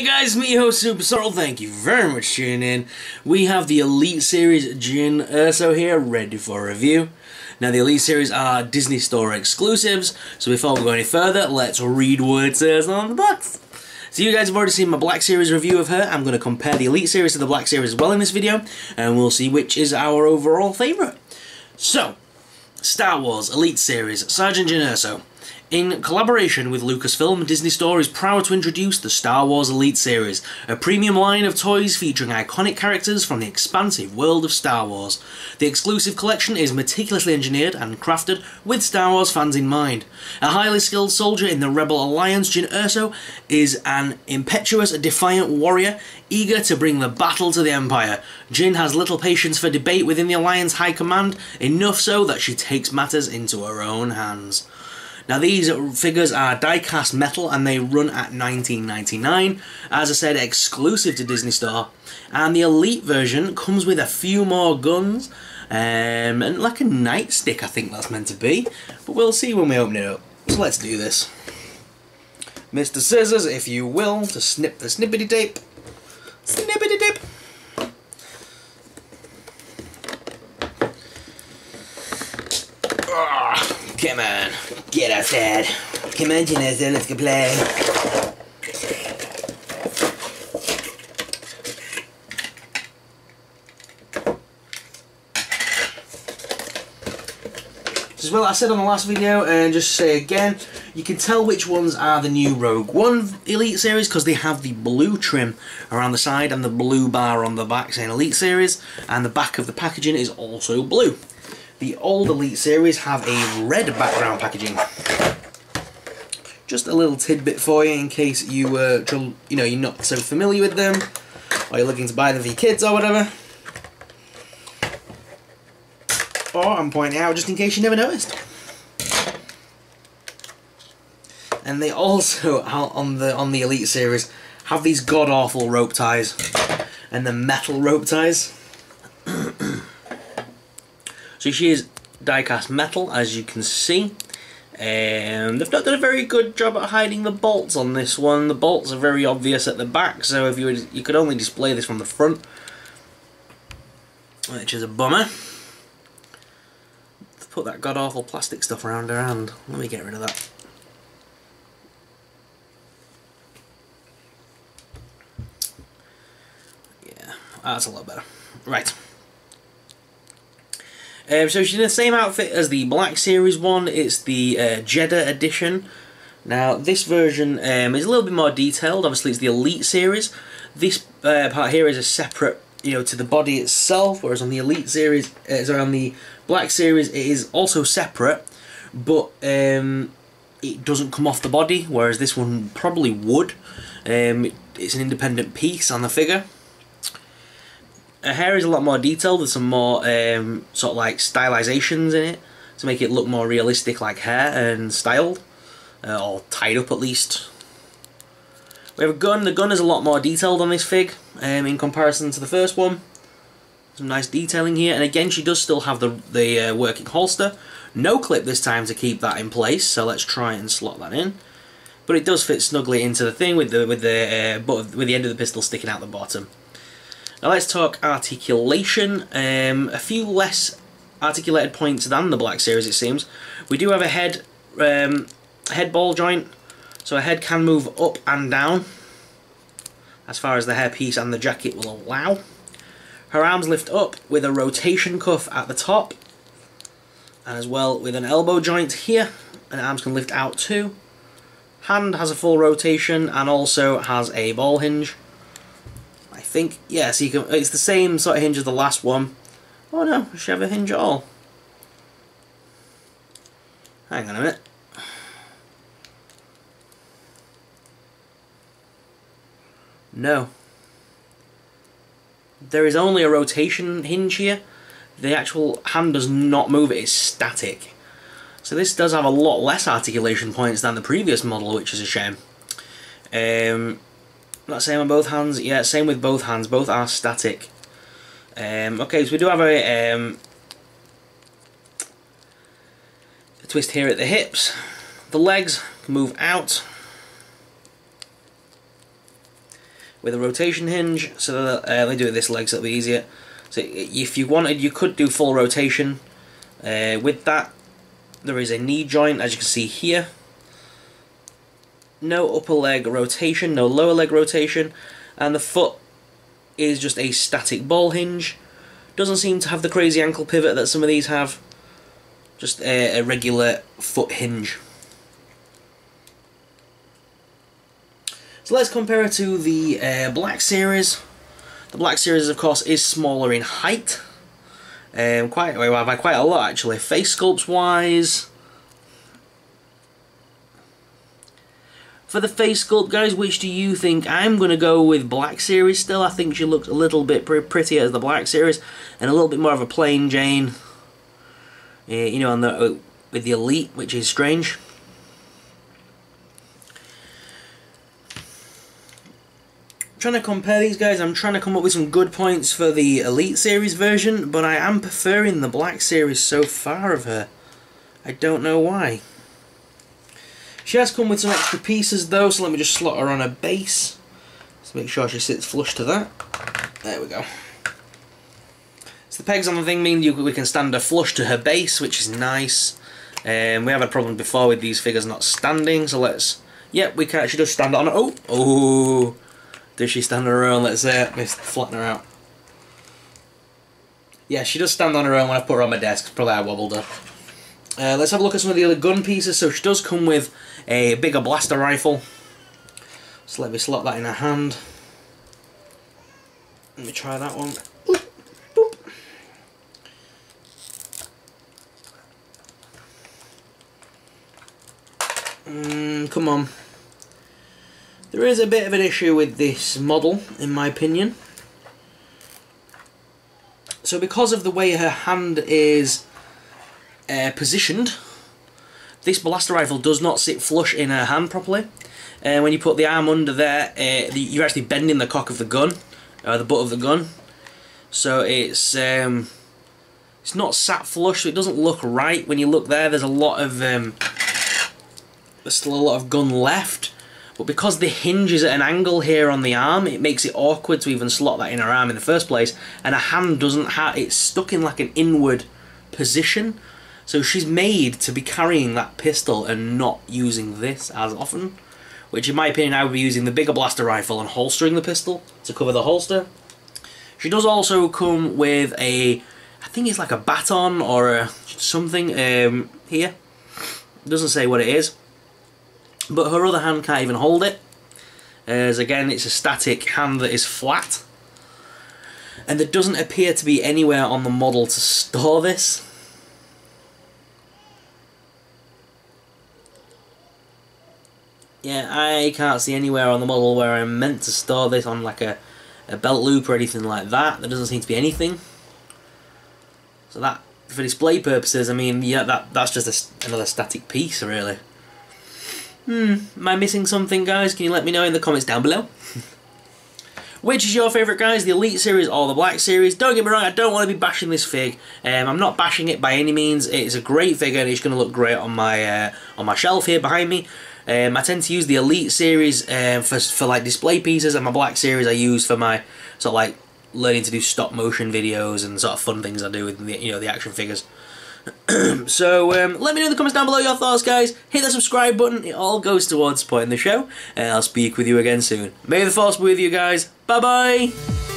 Hey guys, me your host SuperSorrell, thank you very much for tuning in. We have the Elite Series Jyn Erso here, ready for review. Now the Elite Series are Disney Store exclusives, so before we go any further, let's read what it says on the box. So you guys have already seen my Black Series review of her. I'm going to compare the Elite Series to the Black Series as well in this video, and we'll see which is our overall favourite. So, Star Wars Elite Series, Sergeant Jyn Erso. In collaboration with Lucasfilm, Disney Store is proud to introduce the Star Wars Elite Series, a premium line of toys featuring iconic characters from the expansive world of Star Wars. The exclusive collection is meticulously engineered and crafted with Star Wars fans in mind. A highly skilled soldier in the Rebel Alliance, Jyn Erso is an impetuous, defiant warrior eager to bring the battle to the Empire. Jyn has little patience for debate within the Alliance High Command, enough so that she takes matters into her own hands. Now these figures are die-cast metal and they run at $19.99, as I said, exclusive to Disney Store. And the Elite version comes with a few more guns, and like a nightstick I think that's meant to be, but we'll see when we open it up. So let's do this. Mr. Scissors, if you will, to snip the snippity tape. Snippity tape! Come on, get outside. Come on, Jyn Erso, let's go play. So as well, I said on the last video, and just say again, you can tell which ones are the new Rogue One Elite Series because they have the blue trim around the side and the blue bar on the back saying Elite Series, and the back of the packaging is also blue. The old Elite Series have a red background packaging. Just a little tidbit for you in case you were, you know, you're not so familiar with them, or you're looking to buy them for your kids or whatever. Or I'm pointing out just in case you never noticed. And they also on the Elite Series have these god awful rope ties, and the metal rope ties. So she is die-cast metal, as you can see. They've not done a very good job at hiding the bolts on this one. The bolts are very obvious at the back, so if you could only display this from the front, which is a bummer. They've put that god-awful plastic stuff around her hand. Let me get rid of that. Yeah, that's a lot better. Right. So she's in the same outfit as the Black Series one. It's the Jedha edition. Now this version is a little bit more detailed. Obviously it's the Elite Series. This part here is a separate, you know, to the body itself. Whereas on the Elite Series, sorry, on the Black Series, it is also separate, but it doesn't come off the body. Whereas this one probably would. It's an independent piece on the figure. Her hair is a lot more detailed, there's some more sort of like stylizations in it to make it look more realistic, like hair and styled, or tied up at least. We have a gun. The gun is a lot more detailed on this fig in comparison to the first one. Some nice detailing here, and again she does still have the working holster. No clip this time to keep that in place, so let's try and slot that in. But it does fit snugly into the thing with the end of the pistol sticking out the bottom. Now let's talk articulation. A few less articulated points than the Black Series, it seems. We do have a head ball joint, so a head can move up and down as far as the hairpiece and the jacket will allow. Her arms lift up with a rotation cuff at the top, and as well with an elbow joint here, and arms can lift out too. Hand has a full rotation and also has a ball hinge. I think, yeah, so you can, it's the same sort of hinge as the last one. Oh no, does she have a hinge at all? Hang on a minute. No. There is only a rotation hinge here. The actual hand does not move, it is static. So this does have a lot less articulation points than the previous model, which is a shame. Not same on both hands. Yeah, same with both hands. Both are static. Okay, so we do have a twist here at the hips. The legs move out. with a rotation hinge, so that, they do it this leg, so it'll be easier. So if you wanted, you could do full rotation with that. There is a knee joint, as you can see here. No upper leg rotation, no lower leg rotation, and the foot is just a static ball hinge. Doesn't seem to have the crazy ankle pivot that some of these have. Just a regular foot hinge. So let's compare it to the Black Series. The Black Series, of course, is smaller in height, quite a lot actually. Face sculpts wise, for the face sculpt, guys, which do you think? I'm going to go with Black Series still. I think she looks a little bit prettier as the Black Series, and a little bit more of a plain Jane, you know, on the, with the Elite, which is strange. I'm trying to compare these guys. I'm trying to come up with some good points for the Elite Series version, but I am preferring the Black Series so far of her. I don't know why. She has come with some extra pieces though, so let me just slot her on a base. Let's make sure she sits flush to that. There we go. So the pegs on the thing mean we can stand her flush to her base, which is nice. We have a problem before with these figures not standing, so let's... Yep, we can actually just stand on her. Oh! Oh! Does she stand on her own? Let's flatten her out. Yeah, she does stand on her own when I put her on my desk. Probably I wobbled her. Let's have a look at some of the other gun pieces. So she does come with a bigger blaster rifle. So let me slot that in her hand. Let me try that one. Boop, boop. Come on. There is a bit of an issue with this model, in my opinion. So because of the way her hand is... positioned, this blaster rifle does not sit flush in her hand properly, and when you put the arm under there, you're actually bending the cock of the gun, or the butt of the gun, so it's not sat flush, so it doesn't look right. When you look there, there's a lot of there's still a lot of gun left, but because the hinge is at an angle here on the arm, it makes it awkward to even slot that in her arm in the first place, and her hand doesn't have, it's stuck in like an inward position. So she's made to be carrying that pistol and not using this as often, which in my opinion I would be using the bigger blaster rifle and holstering the pistol to cover the holster. She does also come with a, I think it's like a baton or a something here. It doesn't say what it is, but her other hand can't even hold it, as again it's a static hand that is flat, and there doesn't appear to be anywhere on the model to store this. Yeah, I can't see anywhere on the model where I'm meant to store this on like a belt loop or anything like that. There doesn't seem to be anything. So that, for display purposes, I mean, yeah, that's just another static piece, really. Am I missing something, guys? Can you let me know in the comments down below? Which is your favourite, guys, the Elite Series or the Black Series? Don't get me wrong, I don't want to be bashing this fig. I'm not bashing it by any means. It's a great figure and it's going to look great on my shelf here behind me. I tend to use the Elite Series for like display pieces, and my Black Series I use for my sort of like learning to do stop motion videos and sort of fun things I do with the, you know, the action figures. So let me know in the comments down below your thoughts, guys. Hit that subscribe button, it all goes towards supporting the show, and I'll speak with you again soon. May the force be with you, guys. Bye bye.